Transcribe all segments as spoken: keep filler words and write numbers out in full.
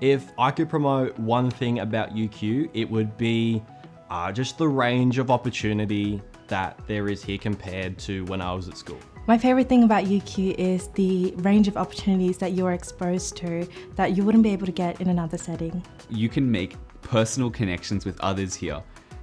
If I could promote one thing about U Q, it would be uh, just the range of opportunity that there is here compared to when I was at school. My favourite thing about U Q is the range of opportunities that you're exposed to that you wouldn't be able to get in another setting. You can make personal connections with others here.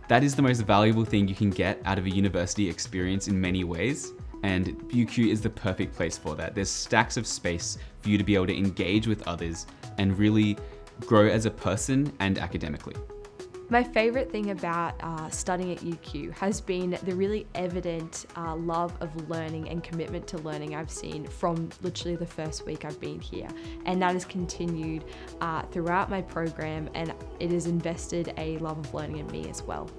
That is the most valuable thing you can get out of a university experience in many ways, and U Q is the perfect place for that. There's stacks of space for you to be able to engage with others and really grow as a person and academically. My favourite thing about uh, studying at U Q has been the really evident uh, love of learning and commitment to learning I've seen from literally the first week I've been here, and that has continued uh, throughout my program, and it has invested a love of learning in me as well.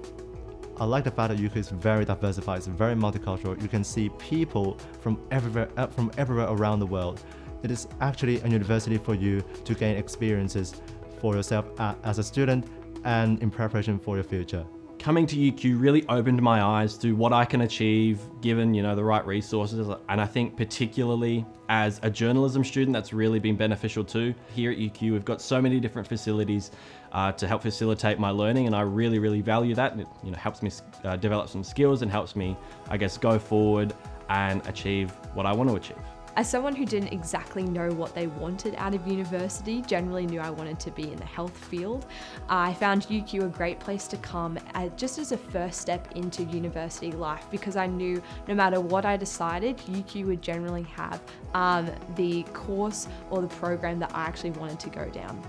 I like the fact that U Q is very diversified, it's very multicultural. You can see people from everywhere, from everywhere around the world. It is actually a university for you to gain experiences for yourself as a student and in preparation for your future. Coming to U Q really opened my eyes to what I can achieve given, you know, the right resources, and I think particularly as a journalism student that's really been beneficial too. Here at U Q we've got so many different facilities uh, to help facilitate my learning, and I really really value that, and it you know, helps me uh, develop some skills and helps me, I guess, go forward and achieve what I want to achieve. As someone who didn't exactly know what they wanted out of university, generally knew I wanted to be in the health field, I found U Q a great place to come just as a first step into university life, because I knew no matter what I decided, U Q would generally have um, the course or the program that I actually wanted to go down.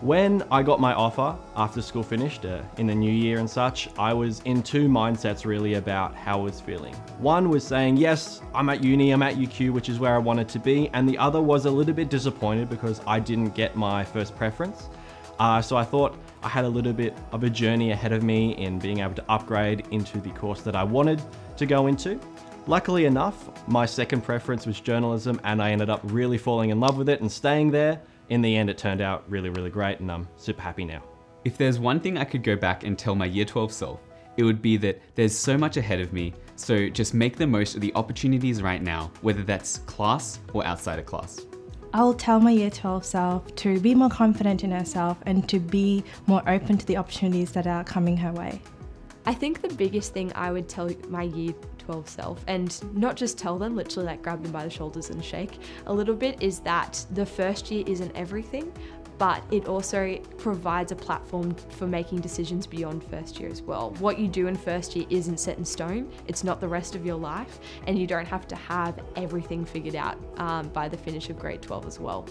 When I got my offer after school finished uh, in the new year and such, I was in two mindsets really about how I was feeling. One was saying, yes, I'm at uni, I'm at U Q, which is where I wanted to be. And the other was a little bit disappointed because I didn't get my first preference. Uh, so I thought I had a little bit of a journey ahead of me in being able to upgrade into the course that I wanted to go into. Luckily enough, my second preference was journalism, and I ended up really falling in love with it and staying there. In the end, it turned out really, really great, and I'm super happy now. If there's one thing I could go back and tell my year twelve self, it would be that there's so much ahead of me, so just make the most of the opportunities right now, whether that's class or outside of class. I'll tell my year twelve self to be more confident in herself and to be more open to the opportunities that are coming her way. I think the biggest thing I would tell my year twelve self, and not just tell them, literally like grab them by the shoulders and shake a little bit, is that the first year isn't everything, but it also provides a platform for making decisions beyond first year as well. What you do in first year isn't set in stone, it's not the rest of your life, and you don't have to have everything figured out um, by the finish of grade twelve as well.